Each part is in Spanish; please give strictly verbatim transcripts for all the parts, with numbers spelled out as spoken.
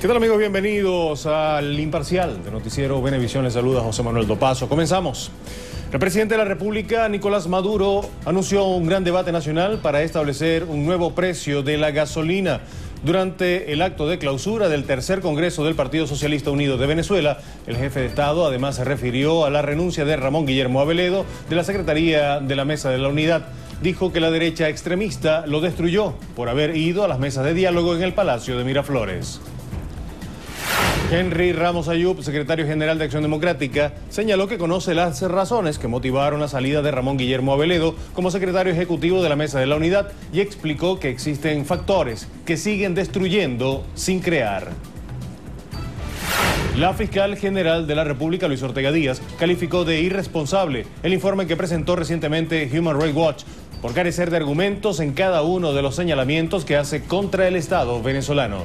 ¿Qué tal, amigos? Bienvenidos al Imparcial de Noticiero Venevisión. Les saluda José Manuel Dopazo. Comenzamos. El presidente de la República, Nicolás Maduro, anunció un gran debate nacional para establecer un nuevo precio de la gasolina. Durante el acto de clausura del tercer Congreso del Partido Socialista Unido de Venezuela, el jefe de Estado además se refirió a la renuncia de Ramón Guillermo Aveledo de la Secretaría de la Mesa de la Unidad. Dijo que la derecha extremista lo destruyó por haber ido a las mesas de diálogo en el Palacio de Miraflores. Henry Ramos Allup, secretario general de Acción Democrática, señaló que conoce las razones que motivaron la salida de Ramón Guillermo Aveledo como secretario ejecutivo de la Mesa de la Unidad y explicó que existen factores que siguen destruyendo sin crear. La fiscal general de la República, Luisa Ortega Díaz, calificó de irresponsable el informe que presentó recientemente Human Rights Watch por carecer de argumentos en cada uno de los señalamientos que hace contra el Estado venezolano.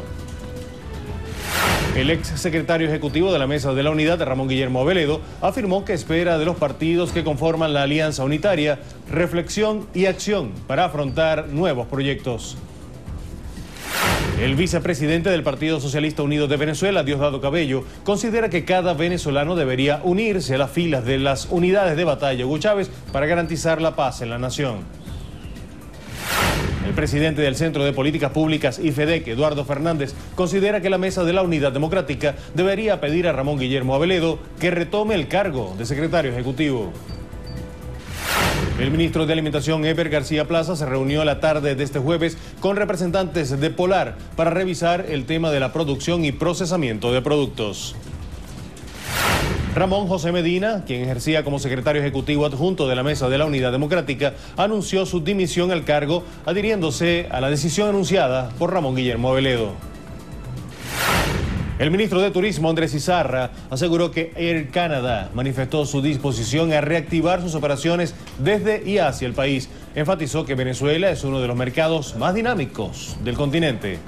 El ex secretario ejecutivo de la Mesa de la Unidad, Ramón Guillermo Aveledo, afirmó que espera de los partidos que conforman la Alianza Unitaria reflexión y acción para afrontar nuevos proyectos. El vicepresidente del Partido Socialista Unido de Venezuela, Diosdado Cabello, considera que cada venezolano debería unirse a las filas de las unidades de batalla Hugo Chávez para garantizar la paz en la nación. El presidente del Centro de Políticas Públicas y FEDEC, Eduardo Fernández, considera que la Mesa de la Unidad Democrática debería pedir a Ramón Guillermo Aveledo que retome el cargo de secretario ejecutivo. El ministro de Alimentación, Hebert García Plaza, se reunió la tarde de este jueves con representantes de Polar para revisar el tema de la producción y procesamiento de productos. Ramón José Medina, quien ejercía como secretario ejecutivo adjunto de la Mesa de la Unidad Democrática, anunció su dimisión al cargo, adhiriéndose a la decisión anunciada por Ramón Guillermo Aveledo. El ministro de Turismo, Andrés Izarra, aseguró que Air Canada manifestó su disposición a reactivar sus operaciones desde y hacia el país. Enfatizó que Venezuela es uno de los mercados más dinámicos del continente.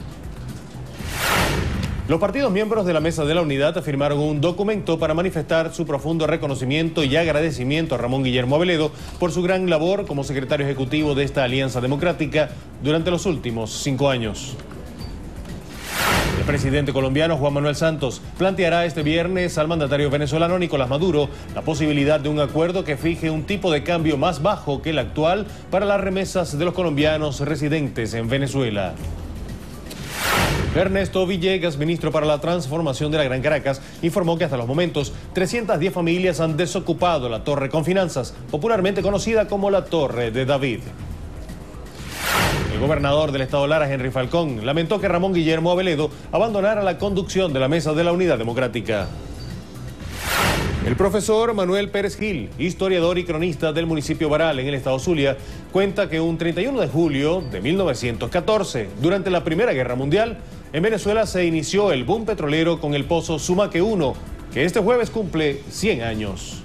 Los partidos miembros de la Mesa de la Unidad firmaron un documento para manifestar su profundo reconocimiento y agradecimiento a Ramón Guillermo Aveledo por su gran labor como secretario ejecutivo de esta Alianza Democrática durante los últimos cinco años. El presidente colombiano Juan Manuel Santos planteará este viernes al mandatario venezolano Nicolás Maduro la posibilidad de un acuerdo que fije un tipo de cambio más bajo que el actual para las remesas de los colombianos residentes en Venezuela. Ernesto Villegas, ministro para la Transformación de la Gran Caracas, informó que hasta los momentos trescientas diez familias han desocupado la Torre Confinanzas, popularmente conocida como la Torre de David. El gobernador del estado Lara, Henry Falcón, lamentó que Ramón Guillermo Aveledo abandonara la conducción de la Mesa de la Unidad Democrática. El profesor Manuel Pérez Gil, historiador y cronista del municipio Baral en el estado Zulia, cuenta que un treinta y uno de julio de mil novecientos catorce, durante la Primera Guerra Mundial, en Venezuela se inició el boom petrolero con el pozo Sumaque uno, que este jueves cumple cien años.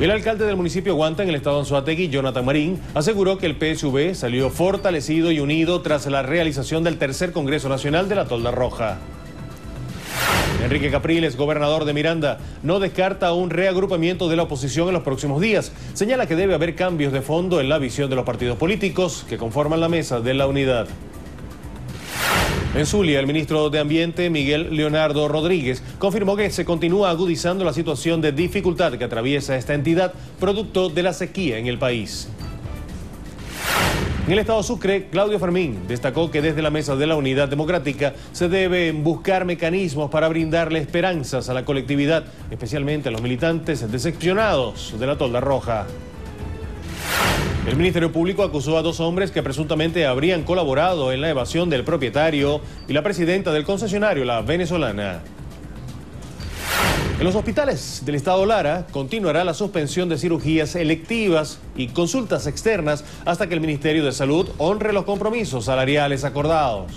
El alcalde del municipio Guanta, en el estado Anzoátegui, Jonathan Marín, aseguró que el P S V salió fortalecido y unido tras la realización del tercer Congreso Nacional de la Tolda Roja. Enrique Capriles, gobernador de Miranda, no descarta un reagrupamiento de la oposición en los próximos días. Señala que debe haber cambios de fondo en la visión de los partidos políticos que conforman la Mesa de la Unidad. En Zulia, el ministro de Ambiente, Miguel Leonardo Rodríguez, confirmó que se continúa agudizando la situación de dificultad que atraviesa esta entidad, producto de la sequía en el país. En el estado Sucre, Claudio Fermín destacó que desde la Mesa de la Unidad Democrática se deben buscar mecanismos para brindarle esperanzas a la colectividad, especialmente a los militantes decepcionados de la Tolda Roja. El Ministerio Público acusó a dos hombres que presuntamente habrían colaborado en la evasión del propietario y la presidenta del concesionario, la venezolana. En los hospitales del estado Lara continuará la suspensión de cirugías electivas y consultas externas hasta que el Ministerio de Salud honre los compromisos salariales acordados.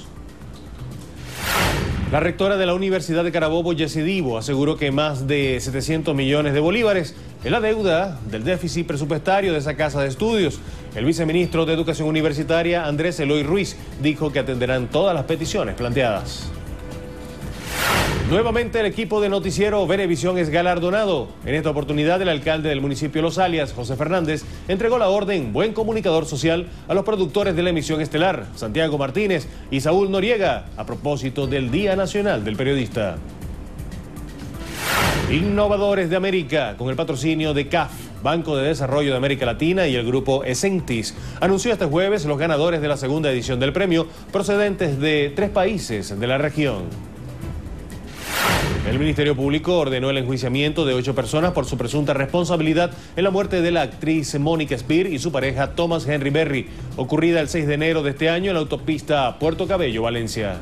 La rectora de la Universidad de Carabobo, Yesidivo, aseguró que más de setecientos millones de bolívares es la deuda del déficit presupuestario de esa casa de estudios. El viceministro de Educación Universitaria, Andrés Eloy Ruiz, dijo que atenderán todas las peticiones planteadas. Nuevamente el equipo de Noticiero Venevisión es galardonado. En esta oportunidad el alcalde del municipio Los Alias, José Fernández, entregó la orden Buen Comunicador Social a los productores de la emisión estelar, Santiago Martínez y Saúl Noriega, a propósito del Día Nacional del Periodista. Innovadores de América, con el patrocinio de C A F, Banco de Desarrollo de América Latina, y el grupo Esentis, anunció este jueves los ganadores de la segunda edición del premio, procedentes de tres países de la región. El Ministerio Público ordenó el enjuiciamiento de ocho personas por su presunta responsabilidad en la muerte de la actriz Mónica Spear y su pareja Thomas Henry Berry, ocurrida el seis de enero de este año en la autopista Puerto Cabello, Valencia.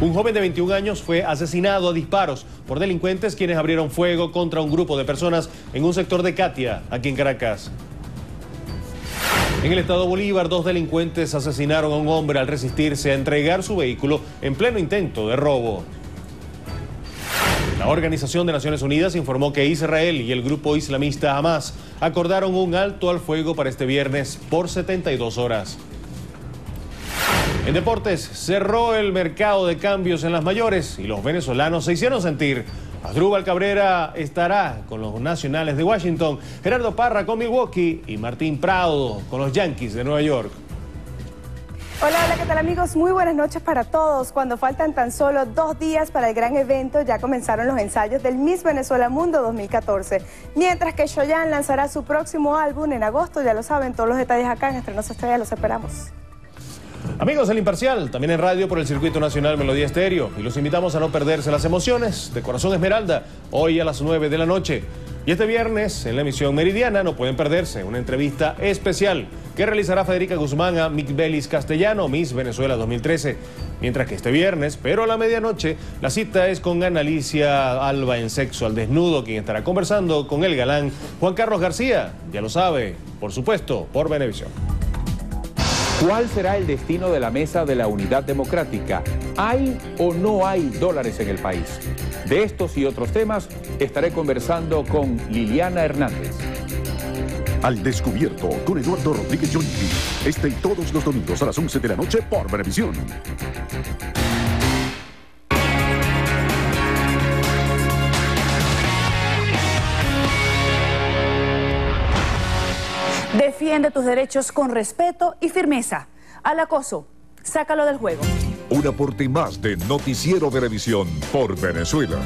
Un joven de veintiún años fue asesinado a disparos por delincuentes quienes abrieron fuego contra un grupo de personas en un sector de Catia, aquí en Caracas. En el estado Bolívar, dos delincuentes asesinaron a un hombre al resistirse a entregar su vehículo en pleno intento de robo. La Organización de Naciones Unidas informó que Israel y el grupo islamista Hamas acordaron un alto al fuego para este viernes por setenta y dos horas. En deportes, cerró el mercado de cambios en las mayores y los venezolanos se hicieron sentir. Asdrúbal Cabrera estará con los Nacionales de Washington, Gerardo Parra con Milwaukee y Martín Prado con los Yankees de Nueva York. Hola, hola, ¿qué tal amigos? Muy buenas noches para todos. Cuando faltan tan solo dos días para el gran evento, ya comenzaron los ensayos del Miss Venezuela Mundo dos mil catorce. Mientras que Shoyan lanzará su próximo álbum en agosto, ya lo saben, todos los detalles acá en Estrenos Estrella, los esperamos. Amigos, El Imparcial, también en radio por el Circuito Nacional Melodía Estéreo. Y los invitamos a no perderse las emociones de Corazón Esmeralda, hoy a las nueve de la noche. Y este viernes, en la emisión meridiana, no pueden perderse una entrevista especial que realizará Federica Guzmán a Migbelis Castellano, Miss Venezuela dos mil trece. Mientras que este viernes, pero a la medianoche, la cita es con Analicia Alba en Sexo al Desnudo, quien estará conversando con el galán Juan Carlos García. Ya lo sabe, por supuesto, por Venevisión. ¿Cuál será el destino de la Mesa de la Unidad Democrática? ¿Hay o no hay dólares en el país? De estos y otros temas estaré conversando con Liliana Hernández. Al Descubierto con Eduardo Rodríguez Johnny. Este y todos los domingos a las once de la noche por Venevisión. Defiende tus derechos con respeto y firmeza. Al acoso, sácalo del juego. Un aporte más de Noticiero Venevisión por Venezuela.